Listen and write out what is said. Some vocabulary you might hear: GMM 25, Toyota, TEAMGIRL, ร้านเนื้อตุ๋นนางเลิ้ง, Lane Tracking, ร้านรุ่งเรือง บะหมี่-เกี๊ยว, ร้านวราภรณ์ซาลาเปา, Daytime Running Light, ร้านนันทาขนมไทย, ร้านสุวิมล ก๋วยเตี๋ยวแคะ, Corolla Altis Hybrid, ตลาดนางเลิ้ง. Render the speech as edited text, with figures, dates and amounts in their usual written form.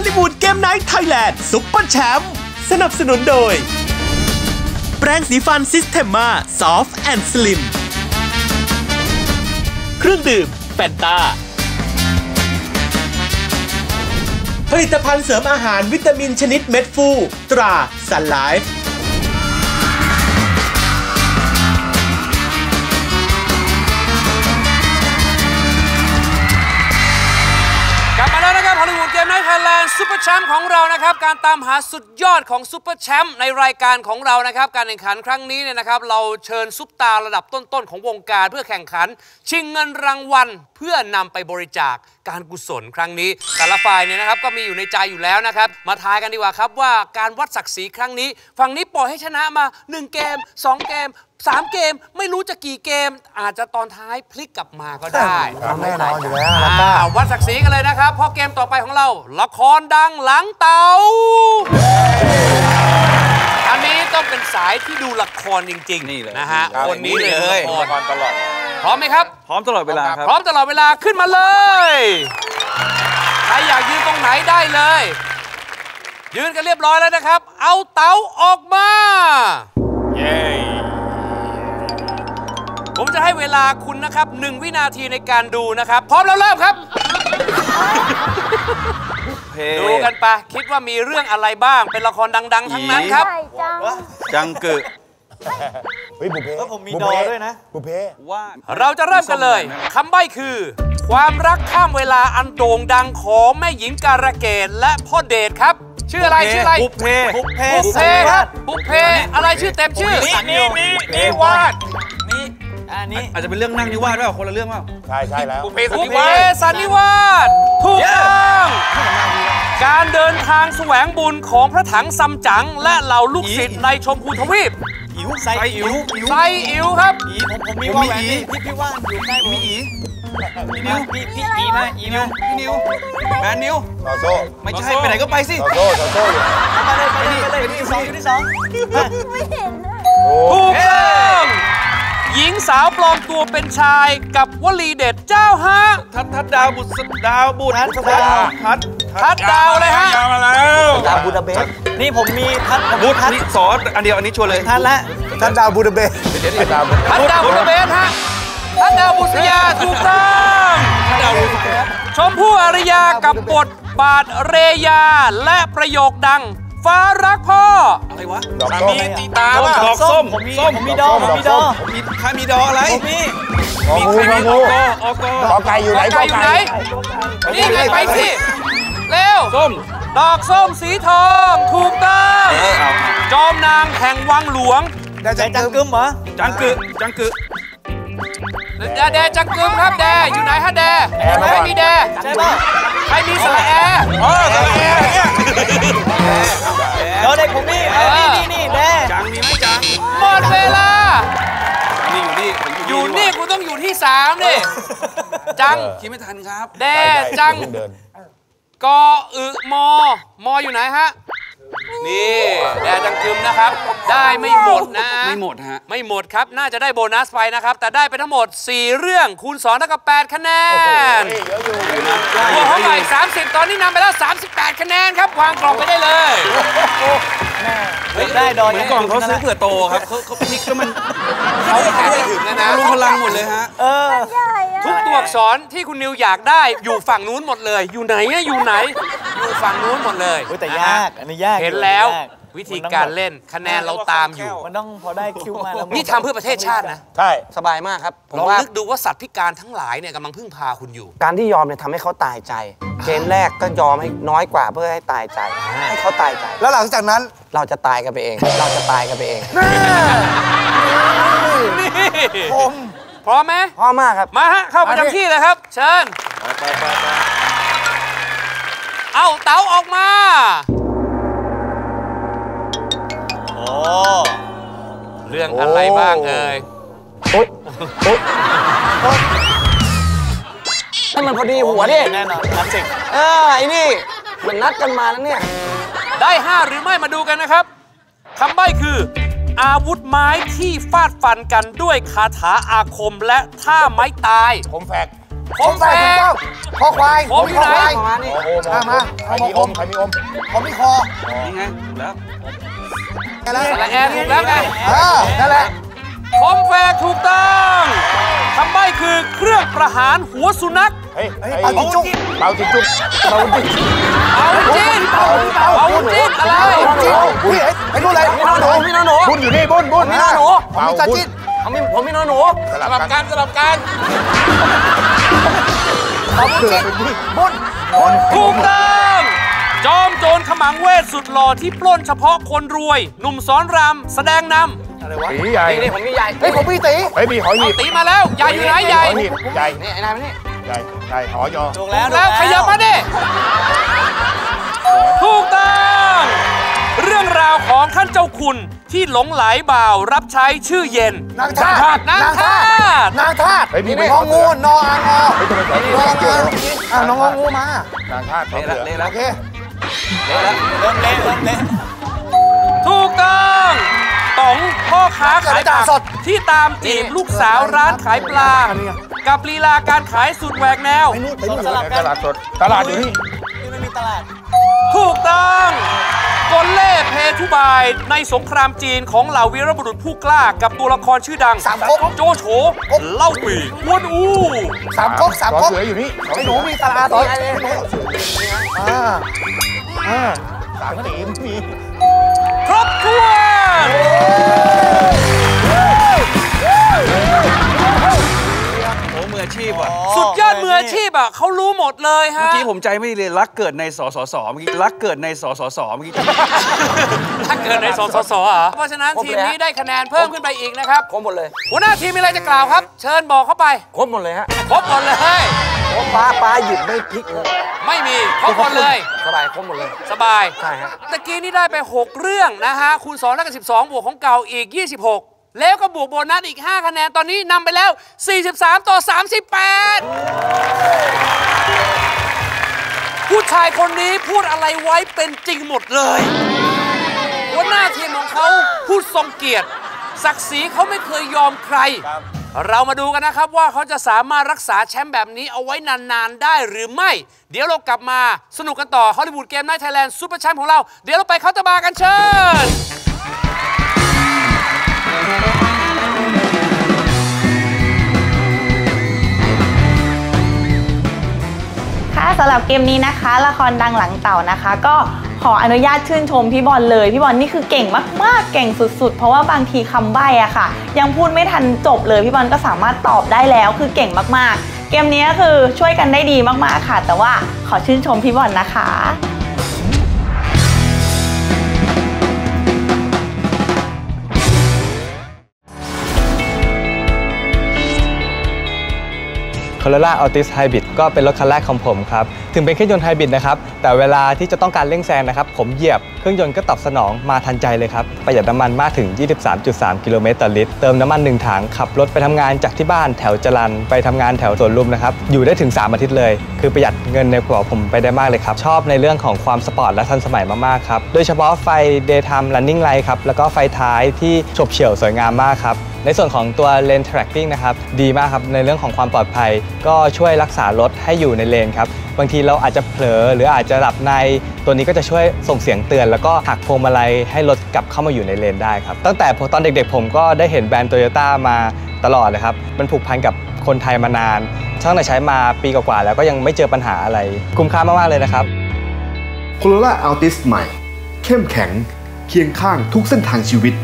ลลีวูดเกมไนท์ไทยแลนด์ซุปเปอร์แชมป์สนับสนุนโดยแปรงสีฟันซิสเทมมาซอฟต์แอนด์สลิมเครื่องดื่มแฟนตาผลิตภัณฑ์เสริมอาหารวิตามินชนิดเม็ดฟูตราซันไลฟ์ซุปเปอร์แชมป์ของเรานะครับการตามหาสุดยอดของซุปเปอร์แชมป์ในรายการของเรานะครับการแข่งขันครั้งนี้เนี่ยนะครับเราเชิญซุปตาระดับต้นๆของวงการเพื่อแข่งขันชิงเงินรางวัลเพื่อนำไปบริจาคการกุศลครั้งนี้แต่ละฝ่ายเนี่ยนะครับก็มีอยู่ในใจอยู่แล้วนะครับมาทายกันดีกว่าครับว่าการวัดศักดิ์ศรีครั้งนี้ฝั่งนี้ปล่อยให้ชนะมา1เกม2เกม3เกมไม่รู้จะกี่เกมอาจจะตอนท้ายพลิกกลับมาก็ได้แน่นอนอยู่แล้ววัดศักดิ์ศรีกันเลยนะครับเพราะเกมต่อไปของเราละครดังหลังเตาอันนี้ต้องเป็นสายที่ดูละครจริงๆนี่เลยนะฮะคนนี้เลยละครตลอดพร้อมไหมครับพร้อมตลอดเวลาครับพร้อมตลอดเวลาขึ้นมาเลยใครอยากยืนตรงไหนได้เลยยืนกันเรียบร้อยแล้วนะครับเอาเตาออกมาผมจะให้เวลาคุณนะครับ1วินาทีในการดูนะครับพร้อมแล้วเริ่มครับดูกันไปคิดว่ามีเรื่องอะไรบ้างเป็นละครดังๆทั้งนั้นครับจังเกิดเฮ้ยบุพเพแล้วผมมีดอด้วยนะบุพเพว่าเราจะเริ่มกันเลยคำใบ้คือความรักข้ามเวลาอันโด่งดังของแม่หญิงการะเกดและพ่อเดชครับชื่ออะไรชื่ออะไรบุพเพบุพเพครับบุพเพอะไรชื่อเต็มชื่อนิวาสอาจจะเป็นเรื่องนั่งนิวาสด้วยคนละเรื่องว่าใช่ใช่แล้วบุพเพสันนิวาสถูกต้องการเดินทางแสวงบุญของพระถังซัมจั๋งและเหล่าลูกศิษย์ในชมพูทวีปอิ๋วไซอิ๋วไซอิ๋วครับผมมีว่าอีพี่ว่างอยู่ใกล้ผมมีอีพี่นิวพี่อีมาอีนิวพี่นิวงานนิวต่อโซ่ไม่ใช่ไปไหนก็ไปสิต่อโซ่ต่อโซ่ไปเลยที่สองที่สองไม่เห็นถูกต้องหญิงสาวปลอมตัวเป็นชายกับวลีเด็ดเจ้าฮะทัดดาวบุตรดาวบุตรทัดดาวเลยฮะดาวบูดาเบสนี่ผมมีทัดบุตรนี่สอนอันเดียวอันนี้ชวนเลยทัดละทัดดาวบูดาเบสทัดดาวบูดาเบสฮะทัดดาวบุษยาถูกต้องชมพู่อาริยากับบทบาทเรยาและประโยคดังฟ้ารักพ่ออะไรวะมีตีตาว่าดอกส้มผมมีดอกผมมีดอกมีใครมีดอกอะไรมีใครมีดอกอไก่อยู่ไหนนี่ไงไปสิเร็วส้มดอกส้มสีทองถูกต้องจอมนางแห่งวังหลวงแดจังกึมเหรอจังกึแดจังกึมครับแดอยู่ไหนฮะแดใครมีแดใช่ปะใครมีสายแอร์เราเด็กผมนี่นี่แม่จังมีไหมจังหมดเวลานี่อยู่นี่กูต้องอยู่ที่3ดิจังคิดไม่ทันครับแด่จังกออึมออยู่ไหนฮะนี่แด่จังกึมนะครับได้ไม่หมดนะไม่หมดฮะไม่หมดครับน่าจะได้โบนัสไปนะครับแต่ได้ไปทั้งหมด4เรื่องคูณ2เท่ากับ8คะแนนบวกเข้าไป30ตอนนี้นำไปแล้ว38คะแนนครับวางกล่องไปได้เลยได้ดอยกล่องเขาซื้อเผื่อโตครับเขาพลิกแล้วมันเขาขายได้ถึงนะรู้พลังหมดเลยฮะทุกตัวอักษรที่คุณนิวอยากได้อยู่ฝั่งนู้นหมดเลยอยู่ไหนอยู่ฝั่งนู้นหมดเลยแต่ยากอันนี้ยากเห็นแล้ววิธีการเล่นคะแนนเราตามอยู่มันต้องพอได้คิวมาแล้วนี่ทำเพื่อประเทศชาตินะใช่สบายมากครับผมนึกดูว่าสัตว์พิการทั้งหลายเนี่ยกำลังพึ่งพาคุณอยู่การที่ยอมเนี่ยทำให้เขาตายใจเกมแรกก็ยอมให้น้อยกว่าเพื่อให้ตายใจให้เขาตายใจแล้วหลังจากนั้นเราจะตายกันไปเองเราจะตายกันไปเองผมพร้อมไหมพร้อมมากครับมาฮะเข้าประจำที่เลยครับเชิญเอาเต๋าออกมาเรื่องอะไรบ้างเอ่ยให้มันพอดีหัวดิแน่นอนนัดจริงไอ้นี่มันนัดกันมาแล้วเนี่ยได้5หรือไม่มาดูกันนะครับคำใบ้คืออาวุธไม้ที่ฟาดฟันกันด้วยคาถาอาคมและท่าไม้ตายคมแฝก ผมใส่ผมต้องคอควายผมมีคอควายมาใครมีอมใครมีอมผมมีคอนี่ไงแล้วแล้วแอนถูกแล้วไงนั่นแหละคอมแฟร์ถูกต้องคำใบ้คือเครื่องประหารหัวสุนัขเฮ้ยเป่าจิ้งจุ๊กเป่าจิ้งจุ๊กเป่าจิ้งอะไรอุ้ยไอ้นู่นอะไรพี่น้องหนูพี่น้องหนูบุญอยู่นี่บุญพี่น้องหนูผมมีจัดจิ้นผมมีน้องหนูสลับกันบุญถูกต้องจอมโจรขมังเวทสุดหล่อที่ปล้นเฉพาะคนรวยหนุ่มสอนรามแสดงนำตีใหญ่นี่ผมมีใหญ่เฮ้ยผมมีตีเฮ้ยมีหอยหยิบตีมาแล้วใหญ่อยู่ไหนใหญ่นี่ไอ้นายมันนี่ใหญ่หอยยอถูกแล้วขยับมาดิถูกต้องเรื่องราวของท่านเจ้าคุณที่หลงไหลบ่าวรับใช้ชื่อเย็นนางทาสไอ้นี่งองูนออังอน้องงองูมานางทาสเละโอเคเละถูกต้องพ่อค้าขายผักที่ตามจีบลูกสาวร้านขายปลากับลีลาการขายสุดแหวกแนวตลาดสดตลาดอยู่นี่ไม่มีตลาดถูกต้องกลเล่เพทุบายในสงครามจีนของเหล่าวีรบุรุษผู้กล้ากับตัวละครชื่อดังสามก๊กโจโฉเล่าปีกวนอูสามก๊กอยู่นี่ไอ้หนูมีตลาดต่อยสามตีมีครบถ้วนโอ้มืออาชีพอ่ะสุดยอดมืออาชีพอ่ะเขารู้หมดเลยฮะเมื่อกี้ผมใจไม่เลยรักเกิดในสสสเมื่อกี้อ่ะเพราะฉะนั้นทีมนี้ได้คะแนนเพิ่มขึ้นไปอีกนะครับครบหมดเลยหัวหน้าทีมมีอะไรจะกล่าวครับเชิญบอกเข้าไปครบหมดเลยฮะครบหมดเลยปลาหยุดไม่พลิกเลยไม่มีครบหมดเลยสบายครบหมดเลยสบายใช่ฮะตะกี้นี่ได้ไป6เรื่องนะฮะคูณ2แล้วก็12บวกของเก่าอีก26แล้วก็บวกโบนัสอีก5คะแนนตอนนี้นำไปแล้ว43-38ผู้ชายคนนี้พูดอะไรไว้เป็นจริงหมดเลยหัวหน้าทีมของเขาพูดทรงเกียรติศักดิ์ศรีเขาไม่เคยยอมใครเรามาดูกันนะครับว่าเขาจะสามารถรักษาแชมป์แบบนี้เอาไว้นานๆได้หรือไม่เดี๋ยวเรากลับมาสนุกกันต่อฮอลลีวูดเกมไนท์ไทยแลนด์ซูเปอร์แชมป์ของเราเดี๋ยวเราไปเคาน์เตอร์บาร์กันเชิญค่ะสำหรับเกมนี้นะคะละครดังหลังเต่านะคะก็ขออนุญาตชื่นชมพี่บอลเลยพี่บอลนี่คือเก่งมากๆเก่งสุดๆเพราะว่าบางทีคำใบ้อะค่ะยังพูดไม่ทันจบเลยพี่บอลก็สามารถตอบได้แล้วคือเก่งมากๆเกมนี้คือช่วยกันได้ดีมากๆค่ะแต่ว่าขอชื่นชมพี่บอลนะคะCorolla Altis Hybrid ก็เป็นรถคันแรกของผมครับถึงเป็นเครื่องยนต์ไฮบริดนะครับแต่เวลาที่จะต้องการเร่งแซงนะครับผมเหยียบเครื่องยนต์ก็ตอบสนองมาทันใจเลยครับประหยัดน้ำมันมากถึง 23.3 กิโลเมตรต่อลิตรเติมน้ำมัน1ถังขับรถไปทำงานจากที่บ้านแถวจรัญไปทำงานแถวสวนลุมนะครับอยู่ได้ถึง3อาทิตย์เลยคือประหยัดเงินในกระเป๋าผมไปได้มากเลยครับชอบในเรื่องของความสปอร์ตและทันสมัยมากๆครับโดยเฉพาะไฟ Daytime Running Light ครับแล้วก็ไฟท้ายที่ฉบเฉี่ยวสวยงามมากครับในส่วนของตัว Lane Tracking นะครับดีมากครับในเรื่องของความปลอดภัยก็ช่วยรักษารถให้อยู่ในเลนครับบางทีเราอาจจะเผลอหรืออาจจะหลับในตัวนี้ก็จะช่วยส่งเสียงเตือนแล้วก็หักพวงมาลัยให้รถกลับเข้ามาอยู่ในเลนได้ครับตั้งแต่ตอนเด็กๆผมก็ได้เห็นแบรนด์ Toyota มาตลอดเลยครับมันผูกพันกับคนไทยมานานตั้งแต่ใช้มาปีกว่าๆแล้วก็ยังไม่เจอปัญหาอะไรคุ้มค่ามากๆเลยนะครับ Corolla Altis ใหม่เข้มแข็งเคียงข้างทุกเส้นทางชีวิต